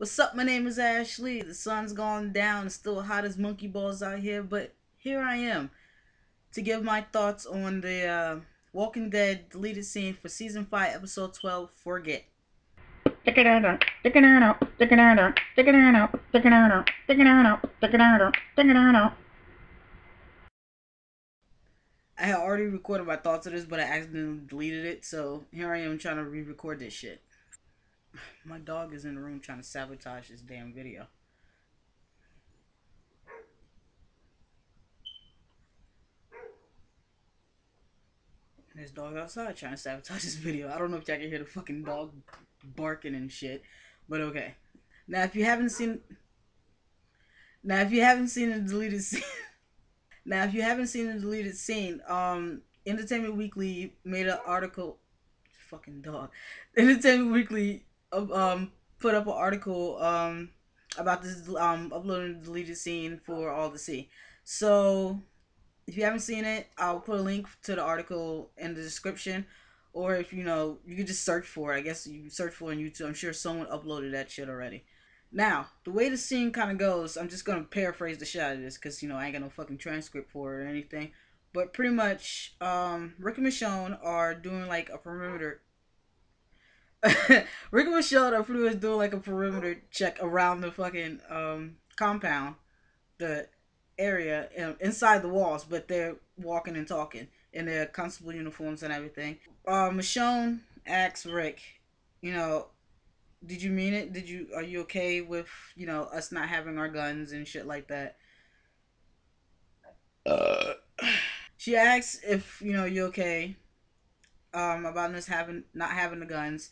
What's up, my name is Ashley. The sun's gone down, it's still hot as monkey balls out here, but here I am to give my thoughts on the Walking Dead deleted scene for Season 5, Episode 12, Forget. I had already recorded my thoughts on this, but I accidentally deleted it, so here I am trying to re-record this shit. My dog is in the room trying to sabotage this damn video. There's dog outside trying to sabotage this video. I don't know if y'all can hear the fucking dog barking and shit, but okay. Now, if you haven't seen, the deleted scene. Now, if you haven't seen the deleted scene, Entertainment Weekly made an article. Fucking dog. Entertainment Weekly put up an article about this uploading the deleted scene for all to see. So, if you haven't seen it, I'll put a link to the article in the description, or if you know, you could just search for it. I guess you search for it on YouTube. I'm sure someone uploaded that shit already. Now, the way the scene kind of goes, I'm just gonna paraphrase the shit out of this because, you know, I ain't got no fucking transcript for it or anything. But pretty much, Rick and Michonne are doing like a perimeter. Rick and Michonne are pretty much doing like a perimeter check around the fucking compound, the area inside the walls. But they're walking and talking in their constable uniforms and everything. Michonne asks Rick, you know, did you mean it? Are you okay with, you know, us not having our guns and shit like that? She asks if, you know, you're okay about us not having the guns,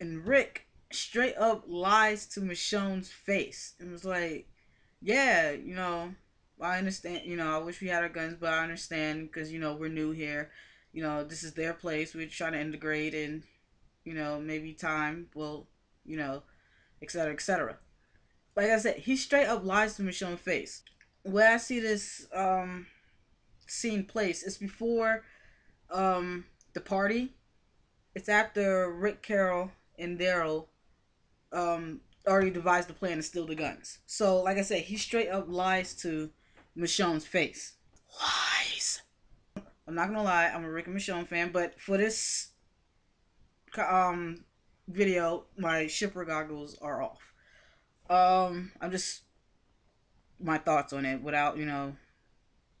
and Rick straight up lies to Michonne's face and was like, yeah, you know, I understand, you know, I wish we had our guns, but I understand because, you know, we're new here, you know, this is their place, we're trying to integrate, and, you know, maybe time will, you know, etc, etc. Like I said, he straight up lies to Michonne's face. Where I see this scene place, it's before the party. It's after Rick, Carol, and Daryl already devised the plan to steal the guns. So like I said, he straight up lies to Michonne's face. Lies. I'm not gonna lie, I'm a Rick and Michonne fan, but for this video, my shipper goggles are off. I'm just my thoughts on it without, you know,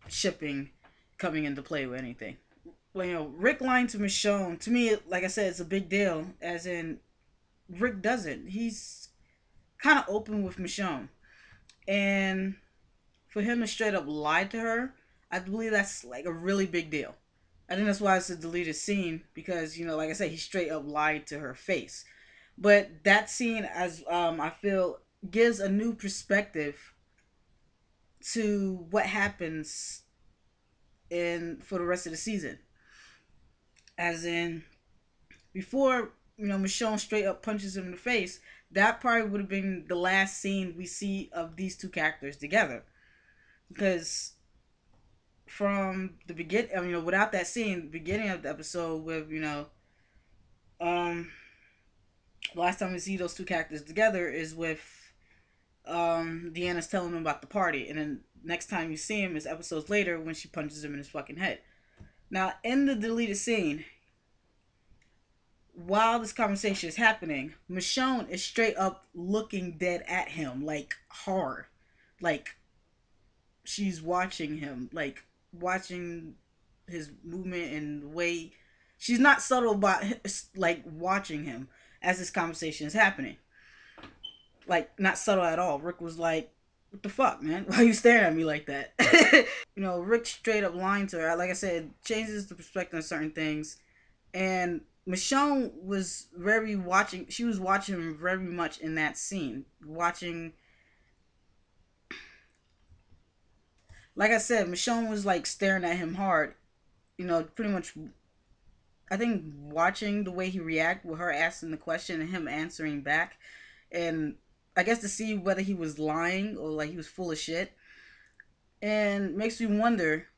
shipping coming into play with anything. Well, you know, Rick lying to Michonne, to me, like I said, it's a big deal, as in Rick doesn't. He's kind of open with Michonne, and for him to straight up lie to her, I believe that's like a really big deal. I think that's why it's a deleted scene, because, you know, like I said, he straight up lied to her face. But that scene, as I feel, gives a new perspective to what happens for the rest of the season. As in, before, you know, Michonne straight up punches him in the face, that probably would have been the last scene we see of these two characters together. Because from the beginning, I mean, you know, without that scene, the beginning of the episode with, you know, the last time we see those two characters together is with Deanna's telling him about the party, and then next time you see him is episodes later when she punches him in his fucking head. Now, in the deleted scene, while this conversation is happening, Michonne is straight up looking dead at him, like hard, like she's watching him, like watching his movement and the way. She's not subtle about, like, watching him as this conversation is happening. Like, not subtle at all. Rick was like, what the fuck, man? Why are you staring at me like that? You know, Rick straight up lying to her. Like I said, changes the perspective on certain things. And Michonne was very watching. She was watching him very much in that scene. Watching. Like I said, Michonne was like staring at him hard. You know, pretty much, I think, watching the way he reacted with her asking the question and him answering back. And I guess to see whether he was lying or like he was full of shit. And makes me wonder,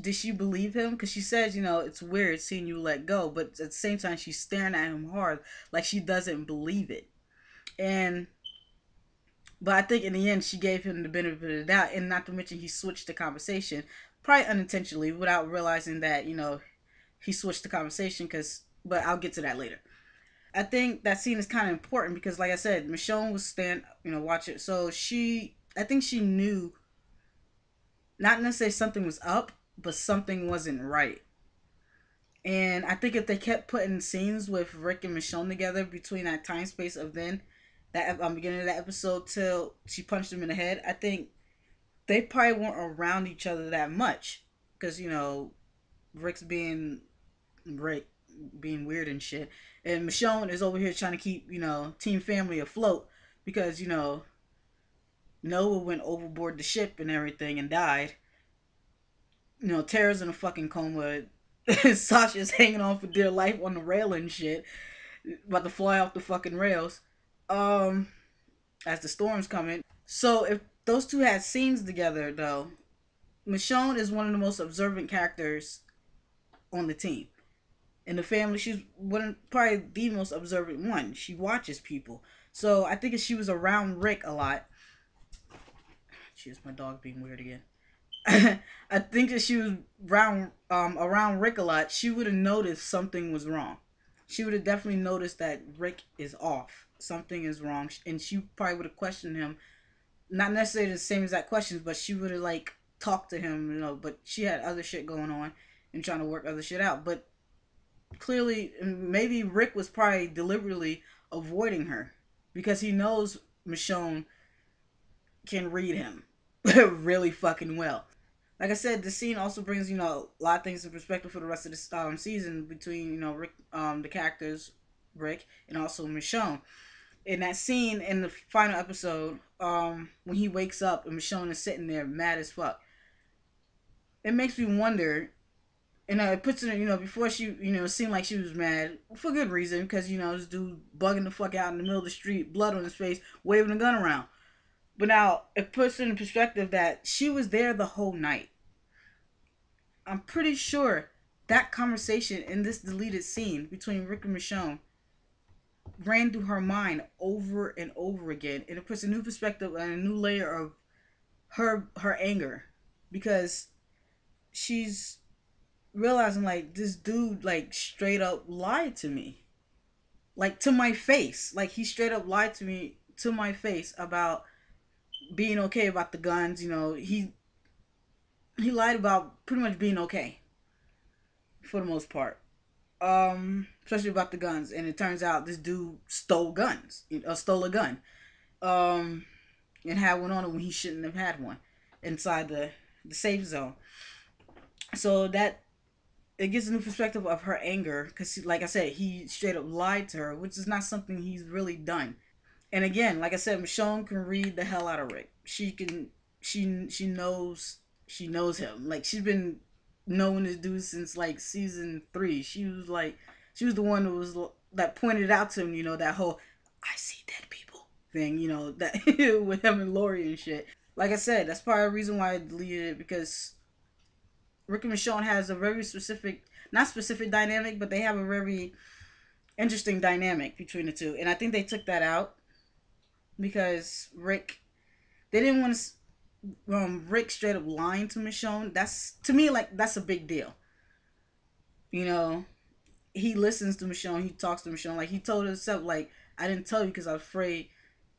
did she believe him? Because she says, you know, it's weird seeing you let go, but at the same time she's staring at him hard, like she doesn't believe it. And But I think in the end, she gave him the benefit of the doubt, and not to mention he switched the conversation, probably unintentionally, without realizing that, you know, he switched the conversation, but I'll get to that later. I think that scene is kind of important because, like I said, Michonne was watch it. So I think she knew, not necessarily something was up, but something wasn't right. And I think if they kept putting scenes with Rick and Michonne together between that time space of beginning of that episode till she punched him in the head, I think they probably weren't around each other that much. Because, you know, Rick's being Rick, being weird and shit. And Michonne is over here trying to keep, you know, team family afloat because, you know, Noah went overboard the ship and everything and died. You know, Tara's in a fucking coma. Sasha's hanging on for dear life on the rail and shit, about to fly off the fucking rails, as the storm's coming. So if those two had scenes together, though, Michonne is one of the most observant characters on the team. In the family, she's probably the most observant one. She watches people. So I think if she was around Rick a lot, jeez, my dog being weird again. I think if she was around Rick a lot, she would have noticed something was wrong. She would have definitely noticed that Rick is off. Something is wrong. And she probably would have questioned him. Not necessarily the same exact questions, but she would have, like, talked to him, you know. But she had other shit going on and trying to work other shit out. But clearly, maybe Rick was probably deliberately avoiding her because he knows Michonne can read him really fucking well. Like I said, the scene also brings, you know, a lot of things in perspective for the rest of this season between, you know, Rick, the characters, Rick, and also Michonne. In that scene in the final episode, when he wakes up and Michonne is sitting there mad as fuck, it makes me wonder, and it puts in, you know, before she, you know, seemed like she was mad, for good reason, because, you know, this dude bugging the fuck out in the middle of the street, blood on his face, waving a gun around. But now, it puts it in perspective that she was there the whole night. I'm pretty sure that conversation in this deleted scene between Rick and Michonne ran through her mind over and over again. And it puts a new perspective and a new layer of her anger. Because she's realizing, like, this dude, like, straight up lied to me. Like, to my face. Like, he straight up lied to me, to my face, about being okay about the guns. You know, he lied about pretty much being okay for the most part, especially about the guns. And it turns out this dude stole a gun, and had one on him when he shouldn't have had one inside the safe zone. So that it gives a new perspective of her anger, because, like I said, he straight up lied to her, which is not something he's really done. And again, like I said, Michonne can read the hell out of Rick. She knows him. Like, she's been knowing this dude since, like, season 3. She was the one that pointed out to him, you know, that whole "I see dead people" thing, you know, that with him and Lori and shit. Like I said, that's probably the reason why I deleted it, because Rick and Michonne has a very specific, not specific dynamic, but they have a very interesting dynamic between the two. And I think they took that out, because Rick, they didn't want to, Rick straight up lying to Michonne. That's, to me, like, that's a big deal. You know, he listens to Michonne, he talks to Michonne, like, he told himself, like, I didn't tell you because I was afraid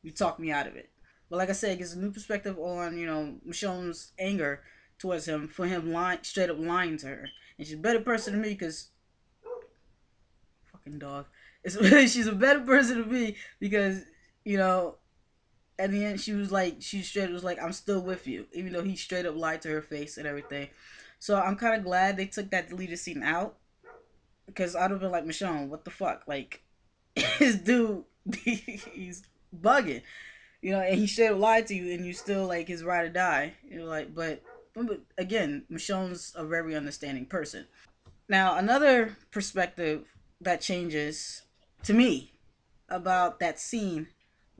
you talked me out of it. But like I said, it gives a new perspective on, you know, Michonne's anger towards him, for him straight up lying to her. And she's a better person than me, because, fucking dog, she's a better person than me, because, you know, at the end, she straight up was like, I'm still with you, even though he straight up lied to her face and everything. So I'm kind of glad they took that deleted scene out, because I'd have been like, Michonne, what the fuck? Like, this dude, he's bugging, you know, and he straight up lied to you, and you still, like, his ride or die. You're like, but again, Michonne's a very understanding person. Now, another perspective that changes to me about that scene.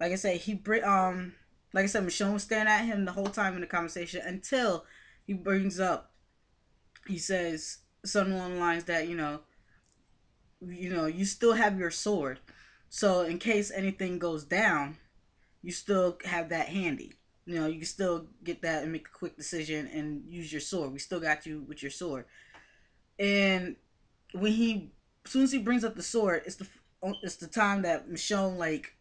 Like I said, Michonne was staring at him the whole time in the conversation, until he brings up, he says something along the lines that, you know, you still have your sword. So in case anything goes down, you still have that handy. You know, you can still get that and make a quick decision and use your sword. We still got you with your sword. And when he, as soon as he brings up the sword, it's the time that Michonne, like,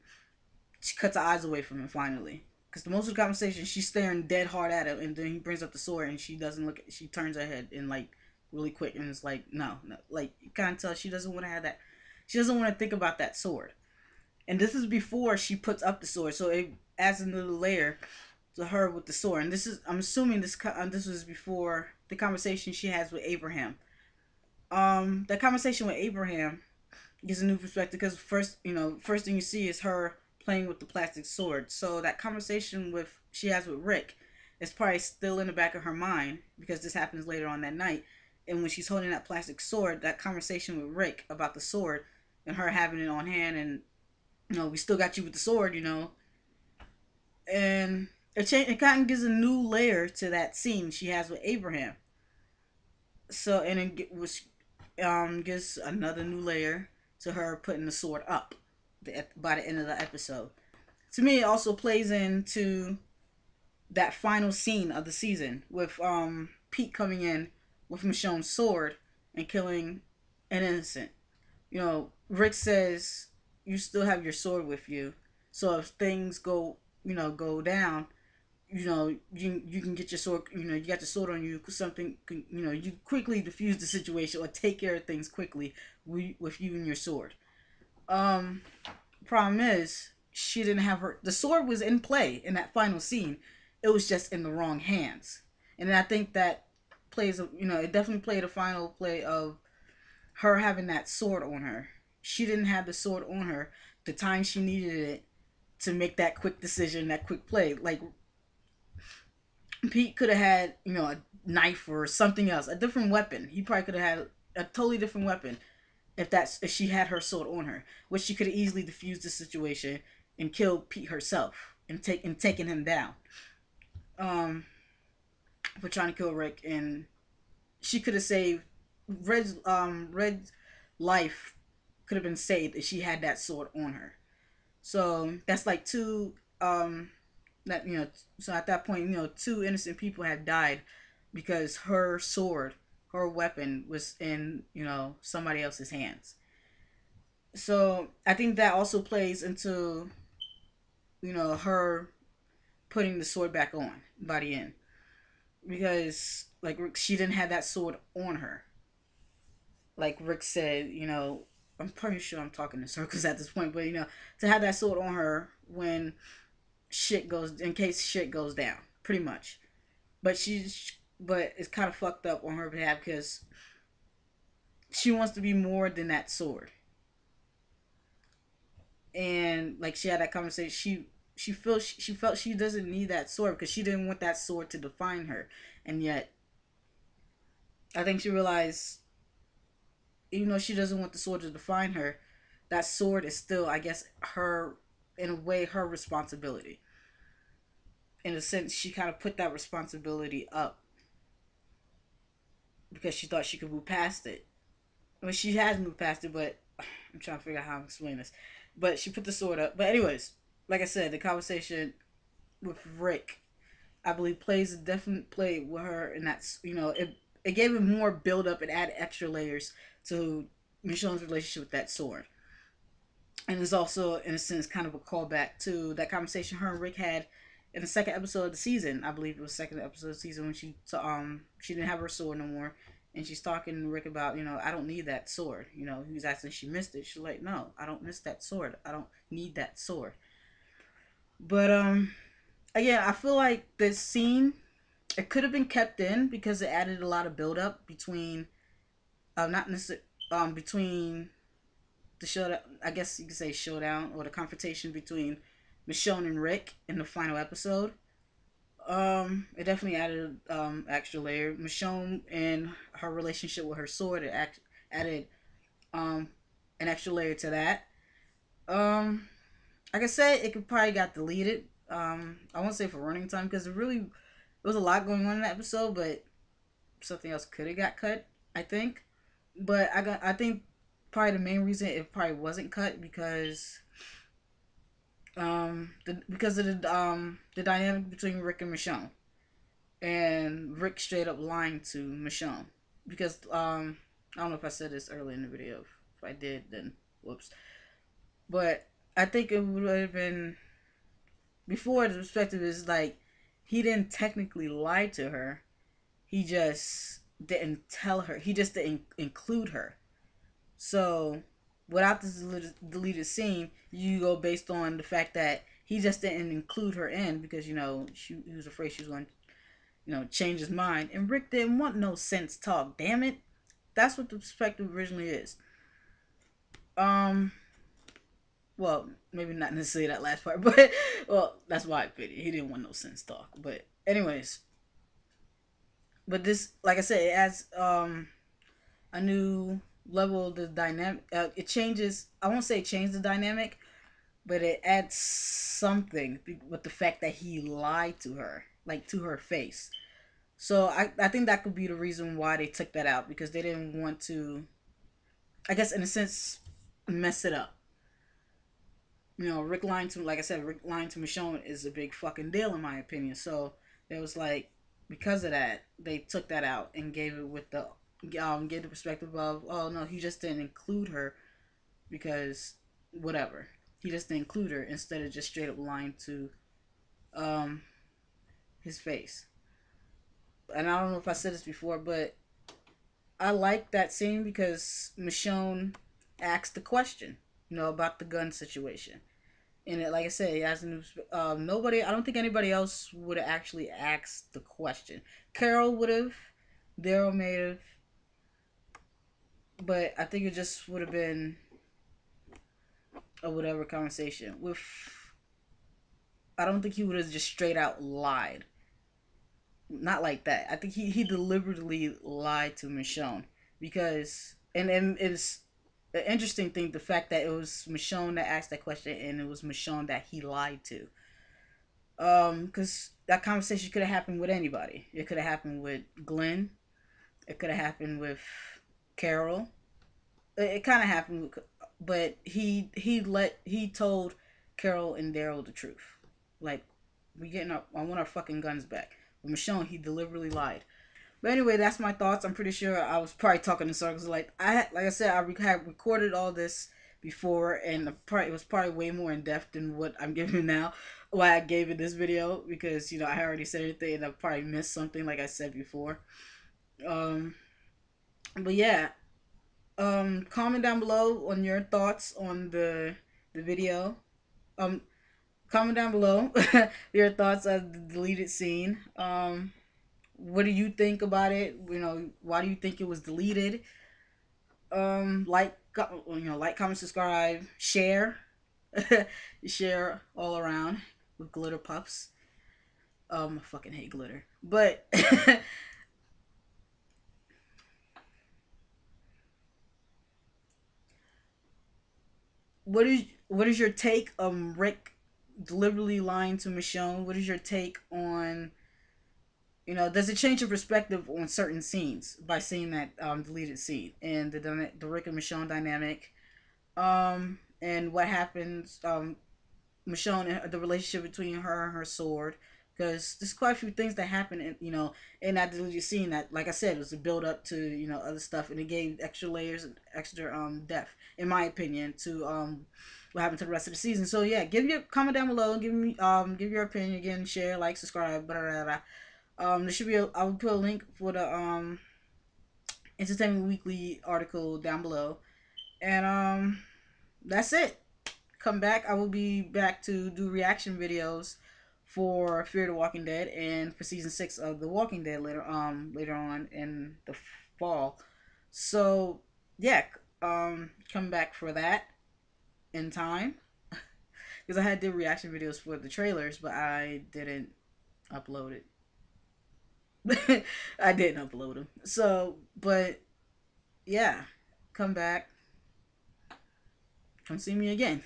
she cuts her eyes away from him finally. Because the most of the conversation, she's staring dead hard at him, and then he brings up the sword, and she doesn't look. She turns her head and, like, really quick, and it's like, no. Like, you kind of tell she doesn't want to have that. She doesn't want to think about that sword. And this is before she puts up the sword, so it adds another layer to her with the sword. And this is, I'm assuming this was before the conversation she has with Abraham. That conversation with Abraham gives a new perspective, because first thing you see is her playing with the plastic sword. So that conversation she has with Rick is probably still in the back of her mind, because this happens later on that night. And when she's holding that plastic sword, that conversation with Rick about the sword and her having it on hand, and we still got you with the sword, and it kind of gives a new layer to that scene she has with Abraham. So, and it gives another new layer to her putting the sword up by the end of the episode. To me, it also plays into that final scene of the season with Pete coming in with Michonne's sword and killing an innocent. Rick says you still have your sword with you, so if things go down, you can get your sword. You got the sword on you. Something you quickly defuse the situation or take care of things quickly with you and your sword. Problem is, she didn't have her. The sword was in play in that final scene. It was just in the wrong hands, and I think that plays it definitely played a final play of her having that sword on her. She didn't have the sword on her the time she needed it to make that quick decision, that quick play. Like, Pete could have had a knife or something else, a different weapon. He probably could have had a totally different weapon if she had her sword on her, which she could have easily defused the situation and killed Pete herself and taken him down. For trying to kill Rick, and she could have saved Red's life. Could have been saved if she had that sword on her. So that's like so at that point, two innocent people had died because her sword, her weapon was in, somebody else's hands. So I think that also plays into, her putting the sword back on by the end. Because, like, she didn't have that sword on her. Like Rick said, I'm pretty sure I'm talking in circles at this point, but, to have that sword on her when in case shit goes down, pretty much. But it's kind of fucked up on her behalf, because she wants to be more than that sword. And, like, she had that conversation, she felt she doesn't need that sword because she didn't want that sword to define her. And yet, I think she realized, even though she doesn't want the sword to define her, that sword is still, I guess, her, in a way, her responsibility. In a sense, she kind of put that responsibility up because she thought she could move past it. I mean, she has moved past it, but I'm trying to figure out how to explain this. But she put the sword up. But anyways, like I said, the conversation with Rick, I believe, plays a definite play with her, and that's, it gave it more build up and added extra layers to Michonne's relationship with that sword. And it's also, in a sense, kind of a callback to that conversation her and Rick had in the second episode of the season. I believe it was second episode of the season when she didn't have her sword no more, and she's talking to Rick about, I don't need that sword. He was asking if she missed it. She's like, no, I don't miss that sword. I don't need that sword. But, again, I feel like this scene, it could have been kept in because it added a lot of build-up between, between the showdown, I guess you could say showdown, or the confrontation between Michonne and Rick in the final episode. It definitely added, extra layer. Michonne and her relationship with her sword, it added, an extra layer to that. Like I said, it could probably got deleted. I won't say for running time, because it was a lot going on in that episode, but something else could have got cut, I think. But I think probably the main reason it probably wasn't cut, because because of the dynamic between Rick and Michonne, and Rick straight up lying to Michonne, because I don't know if I said this earlier in the video. If I did, then whoops. But I think it would have been before. The perspective is like he didn't technically lie to her. He just didn't tell her. He just didn't include her. So without this deleted scene, you go based on the fact that he just didn't include her in because, you know, he was afraid she was going to, you know, change his mind. And Rick didn't want no sense talk, damn it. That's what the perspective originally is. Well, maybe not necessarily that last part, but, well, that's why I pity. He didn't want no sense talk. But anyways, but this, like I said, it adds a new level of the dynamic. It changes, I won't say change the dynamic, but it adds something with the fact that he lied to her, like to her face. So I think that could be the reason why they took that out, because they didn't want to, I guess in a sense, mess it up. You know, Rick lying to, like I said, Rick lying to Michonne is a big fucking deal in my opinion. So it was like, because of that, they took that out and gave it with the get the perspective of, oh no, he just didn't include her because whatever, he just didn't include her, instead of just straight up lying to his face. And I don't know if I said this before, but I like that scene because Michonne asked the question, you know, about the gun situation, and it, like I said, it has a new, nobody, I don't think anybody else would have actually asked the question. Carol would have, Daryl may have. But I think it just would have been a whatever conversation with, I don't think he would have just straight out lied. Not like that. I think he deliberately lied to Michonne, because, and it's an interesting thing, the fact that it was Michonne that asked that question and it was Michonne that he lied to. Because that conversation could have happened with anybody. It could have happened with Glenn. It could have happened with Carol. It kind of happened, but he told Carol and Daryl the truth. Like, we getting up, I want our fucking guns back. With Michonne, he deliberately lied. But anyway, that's my thoughts. I'm pretty sure I was probably talking in circles. Like I said, I had recorded all this before, and it was probably way more in depth than what I'm giving now. Why I gave it this video, because, you know, I already said everything and I probably missed something, like I said before. But yeah, comment down below on your thoughts on the video. Comment down below your thoughts on the deleted scene. What do you think about it? You know, why do you think it was deleted? Like, comment, subscribe, share, share all around with glitter puffs. I fucking hate glitter, but what is your take on Rick deliberately lying to Michonne? What is your take on, you know, does it change your perspective on certain scenes by seeing that deleted scene and the Rick and Michonne dynamic, and what happens, Michonne, the relationship between her and her sword? Because there's quite a few things that happen, in, you know, in that deleted scene that, like I said, it was a build up to, you know, other stuff, and it gave extra layers and extra depth, in my opinion, to what happened to the rest of the season. So yeah, give your comment down below, and give me give your opinion again, share, like, subscribe, blah, blah, blah. There should be a, I will put a link for the Entertainment Weekly article down below, and that's it. Come back. I will be back to do reaction videos for Fear the Walking Dead and for season 6 of The Walking Dead later on in the fall. So yeah, come back for that in time, because I had did reaction videos for the trailers, but I didn't upload it. I didn't upload them. So, but yeah, come back. Come see me again.